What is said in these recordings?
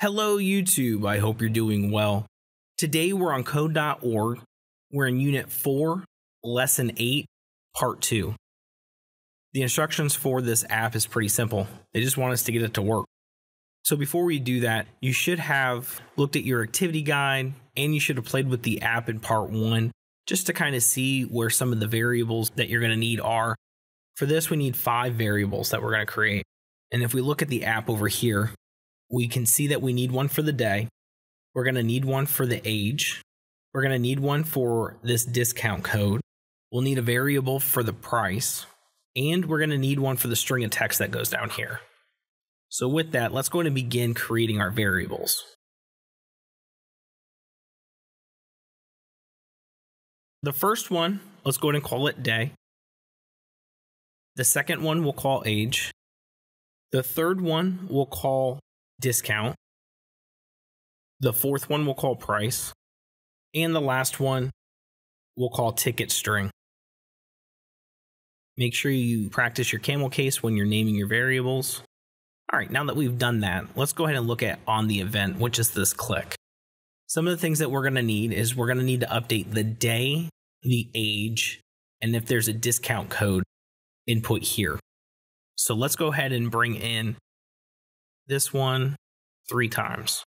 Hello YouTube, I hope you're doing well. Today we're on Code.org. We're in Unit 4, Lesson 8, Part 2. The instructions for this app is pretty simple. They just want us to get it to work. So before we do that, you should have looked at your activity guide and you should have played with the app in Part 1 just to kind of see where some of the variables that you're going to need are. For this, we need 5 variables that we're going to create. And if we look at the app over here, we can see that we need one for the day. We're going to need one for the age. We're going to need one for this discount code. We'll need a variable for the price. And we're going to need one for the string of text that goes down here. So with that, let's go ahead and begin creating our variables. The first one, let's go ahead and call it day. The second one we'll call age. The third one we'll call discount. The fourth one we'll call price. And the last one we'll call ticket string. Make sure you practice your camel case when you're naming your variables. All right, now that we've done that, let's go ahead and look at on the event, which is this click. Some of the things that we're going to need is we're going to need to update the day, the age, and if there's a discount code input here. So let's go ahead and bring in this one 3 times.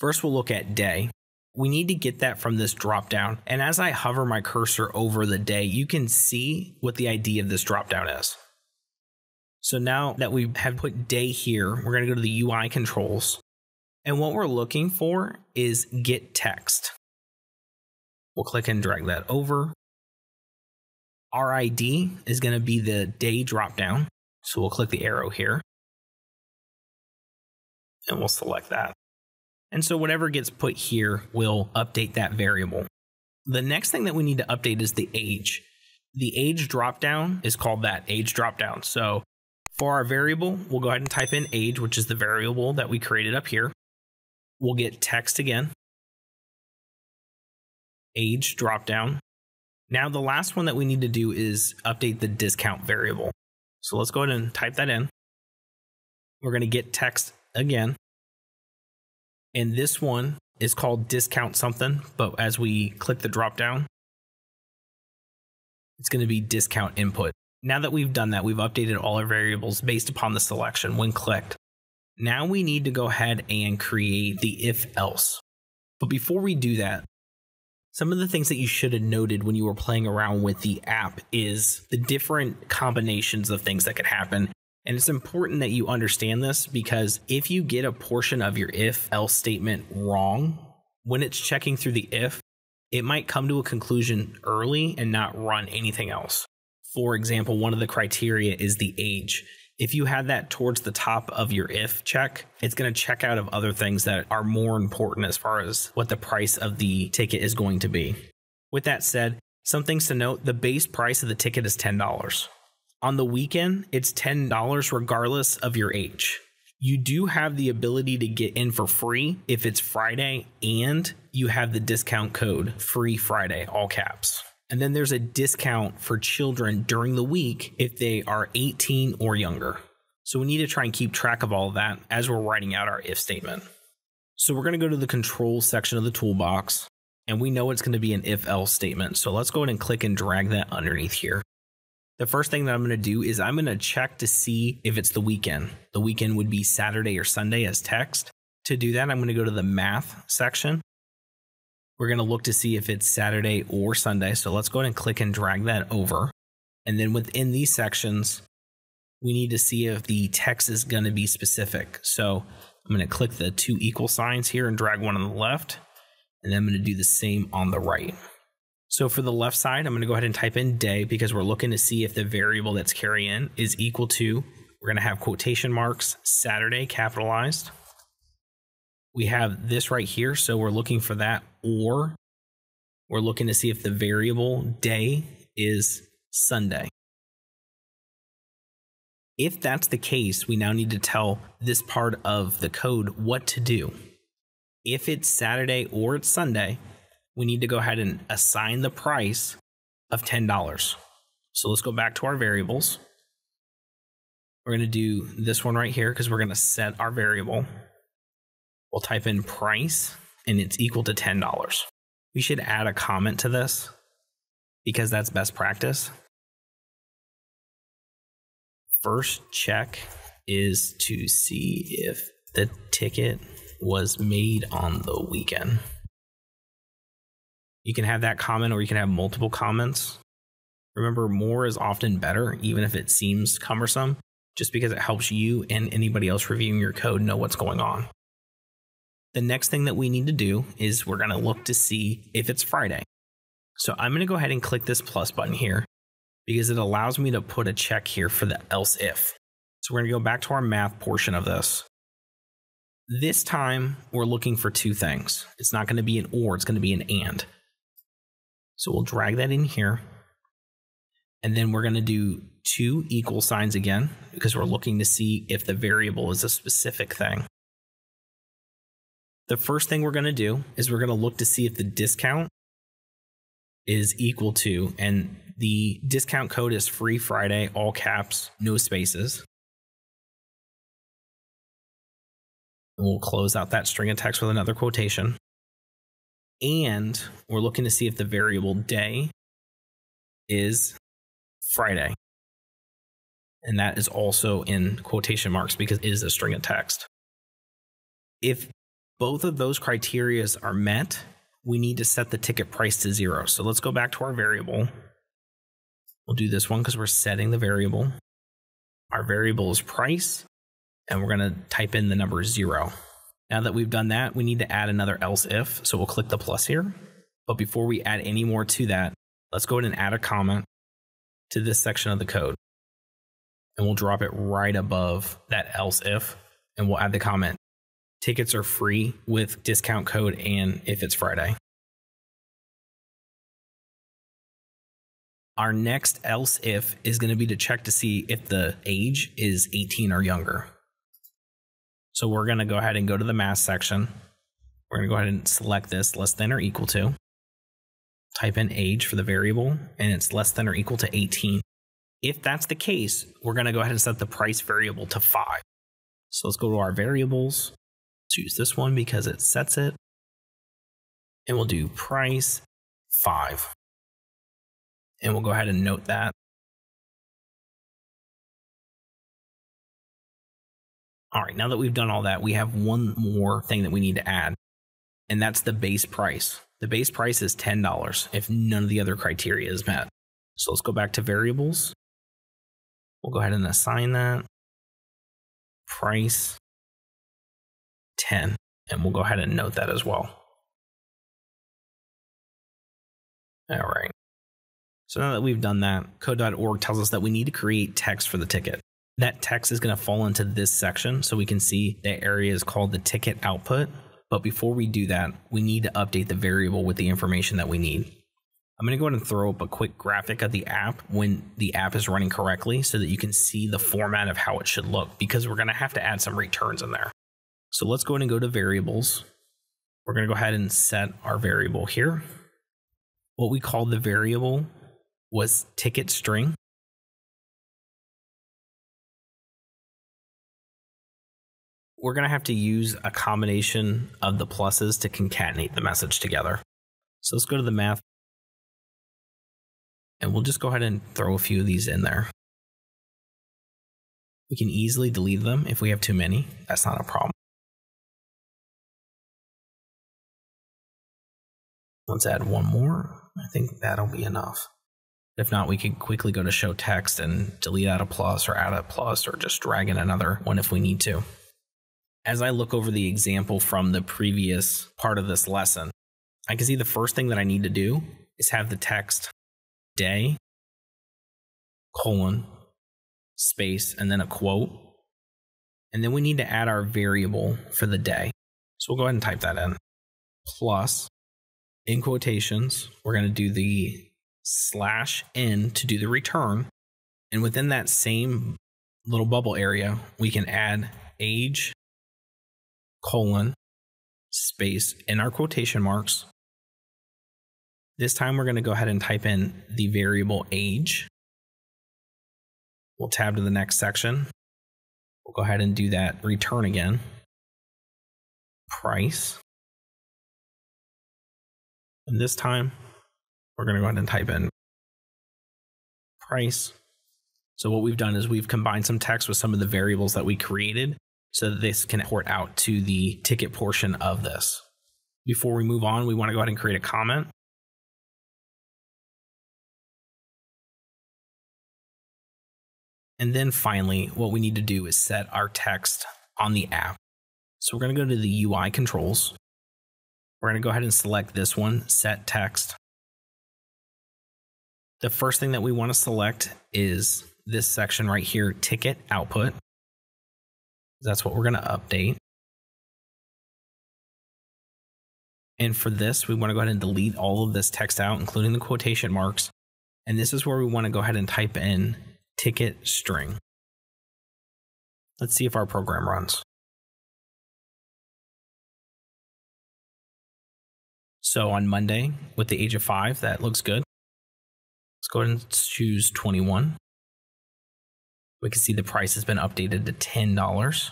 First, we'll look at day. We need to get that from this dropdown. And as I hover my cursor over the day, you can see what the ID of this dropdown is. So now that we have put day here, we're going to go to the UI controls. And what we're looking for is get text. We'll click and drag that over. Our ID is going to be the day dropdown. So we'll click the arrow here. And we'll select that. And so whatever gets put here will update that variable. The next thing that we need to update is the age. The age dropdown is called that, age dropdown. So for our variable, we'll go ahead and type in age, which is the variable that we created up here. We'll get text again. Age dropdown. Now the last one that we need to do is update the discount variable. So let's go ahead and type that in. We're going to get text again. And this one is called discount something, but as we click the drop down, it's going to be discount input. Now that we've done that, we've updated all our variables based upon the selection when clicked. Now we need to go ahead and create the if else. But before we do that, some of the things that you should have noted when you were playing around with the app is the different combinations of things that could happen. And it's important that you understand this because if you get a portion of your if-else statement wrong, when it's checking through the if, it might come to a conclusion early and not run anything else. For example, one of the criteria is the age. If you had that towards the top of your if check, it's going to check out of other things that are more important as far as what the price of the ticket is going to be. With that said, some things to note, the base price of the ticket is $10. On the weekend, it's $10 regardless of your age. You do have the ability to get in for free if it's Friday and you have the discount code free Friday, all caps. And then there's a discount for children during the week if they are 18 or younger. So we need to try and keep track of all of that as we're writing out our if statement. So we're going to go to the controls section of the toolbox and we know it's going to be an if-else statement. So let's go ahead and click and drag that underneath here. The first thing that I'm going to do is I'm going to check to see if it's the weekend. The weekend would be Saturday or Sunday as text. To do that, I'm going to go to the math section. We're going to look to see if it's Saturday or Sunday. So let's go ahead and click and drag that over. And then within these sections, we need to see if the text is going to be specific. So I'm going to click the 2 equal signs here and drag one on the left. And then I'm going to do the same on the right. So for the left side, I'm going to go ahead and type in day because we're looking to see if the variable that's carrying is equal to, we're going to have quotation marks, Saturday capitalized. We have this right here, so we're looking for that, or we're looking to see if the variable day is Sunday. If that's the case, we now need to tell this part of the code what to do. If it's Saturday or it's Sunday, we need to go ahead and assign the price of $10. So let's go back to our variables. We're going to do this one right here because we're going to set our variable. We'll type in price and it's equal to $10. We should add a comment to this because that's best practice. First check is to see if the ticket was made on the weekend. You can have that comment or you can have multiple comments. Remember, more is often better, even if it seems cumbersome, just because it helps you and anybody else reviewing your code know what's going on. The next thing that we need to do is we're going to look to see if it's Friday. So I'm going to go ahead and click this plus button here because it allows me to put a check here for the else if. So we're going to go back to our math portion of this. This time we're looking for two things. It's not going to be an or, it's going to be an and. So we'll drag that in here. And then we're going to do two equal signs again because we're looking to see if the variable is a specific thing. The first thing we're going to do is we're going to look to see if the discount is equal to, and the discount code is Free Friday, all caps, no spaces. We'll close out that string of text with another quotation. And we're looking to see if the variable day is Friday. And that is also in quotation marks because it is a string of text. If both of those criteria are met, we need to set the ticket price to 0. So let's go back to our variable. We'll do this one because we're setting the variable. Our variable is price, and we're going to type in the number 0. Now that we've done that, we need to add another else if, so we'll click the plus here. But before we add any more to that, let's go ahead and add a comment to this section of the code. And we'll drop it right above that else if, and we'll add the comment. Tickets are free with discount code and if it's Friday. Our next else if is going to be to check to see if the age is 18 or younger. So we're going to go ahead and go to the math section. We're going to go ahead and select this less than or equal to. Type in age for the variable and it's less than or equal to 18. If that's the case, we're going to go ahead and set the price variable to 5. So let's go to our variables. Choose this one because it sets it. And we'll do price 5. And we'll go ahead and note that. All right, now that we've done all that, we have one more thing that we need to add, and that's the base price. The base price is $10 if none of the other criteria is met. So let's go back to variables. We'll go ahead and assign that price 10, and we'll go ahead and note that as well. All right. So now that we've done that, Code.org tells us that we need to create text for the ticket. That text is going to fall into this section, so we can see the area is called the ticket output. But before we do that, we need to update the variable with the information that we need. I'm going to go ahead and throw up a quick graphic of the app when the app is running correctly so that you can see the format of how it should look, because we're going to have to add some returns in there. So let's go ahead and go to variables. We're going to go ahead and set our variable here. What we called the variable was ticket string. We're going to have to use a combination of the pluses to concatenate the message together. So let's go to the math. And we'll just go ahead and throw a few of these in there. We can easily delete them if we have too many. That's not a problem. Let's add one more. I think that'll be enough. If not, we can quickly go to show text and delete out a plus or add a plus or just drag in another one if we need to. As I look over the example from the previous part of this lesson, I can see the first thing that I need to do is have the text day, colon, space, and then a quote. And then we need to add our variable for the day. So we'll go ahead and type that in. Plus, in quotations, we're going to do the slash n to do the return. And within that same little bubble area, we can add age, colon, space, in our quotation marks. This time we're going to go ahead and type in the variable age. We'll tab to the next section. We'll go ahead and do that return again. Price. And this time, we're going to go ahead and type in price. So what we've done is we've combined some text with some of the variables that we created so that this can port out to the ticket portion of this. Before we move on, we want to go ahead and create a comment. And then finally, what we need to do is set our text on the app. So we're going to go to the UI controls. We're going to go ahead and select this one, set text. The first thing that we want to select is this section right here, ticket output. That's what we're going to update. And for this, we want to go ahead and delete all of this text out, including the quotation marks. And this is where we want to go ahead and type in ticket string. Let's see if our program runs. So on Monday, with the age of 5, that looks good. Let's go ahead and choose 21. We can see the price has been updated to $10.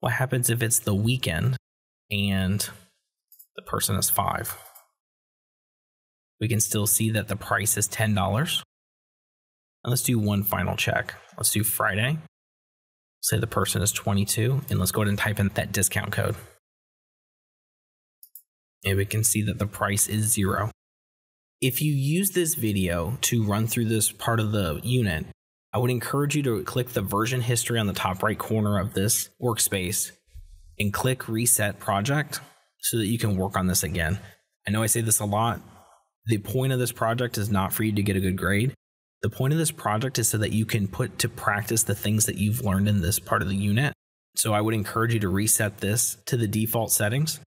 What happens if it's the weekend and the person is 5? We can still see that the price is $10. And let's do one final check. Let's do Friday. Say the person is 22, and let's go ahead and type in that discount code. And we can see that the price is 0. If you use this video to run through this part of the unit, I would encourage you to click the version history on the top right corner of this workspace and click Reset Project so that you can work on this again. I know I say this a lot. The point of this project is not for you to get a good grade. The point of this project is so that you can put to practice the things that you've learned in this part of the unit. So I would encourage you to reset this to the default settings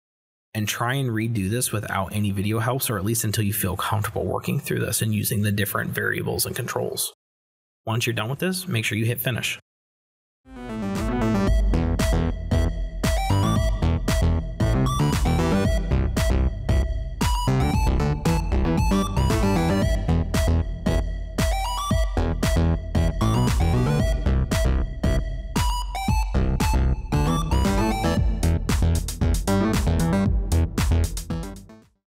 and try and redo this without any video helps, or at least until you feel comfortable working through this and using the different variables and controls. Once you're done with this, make sure you hit finish.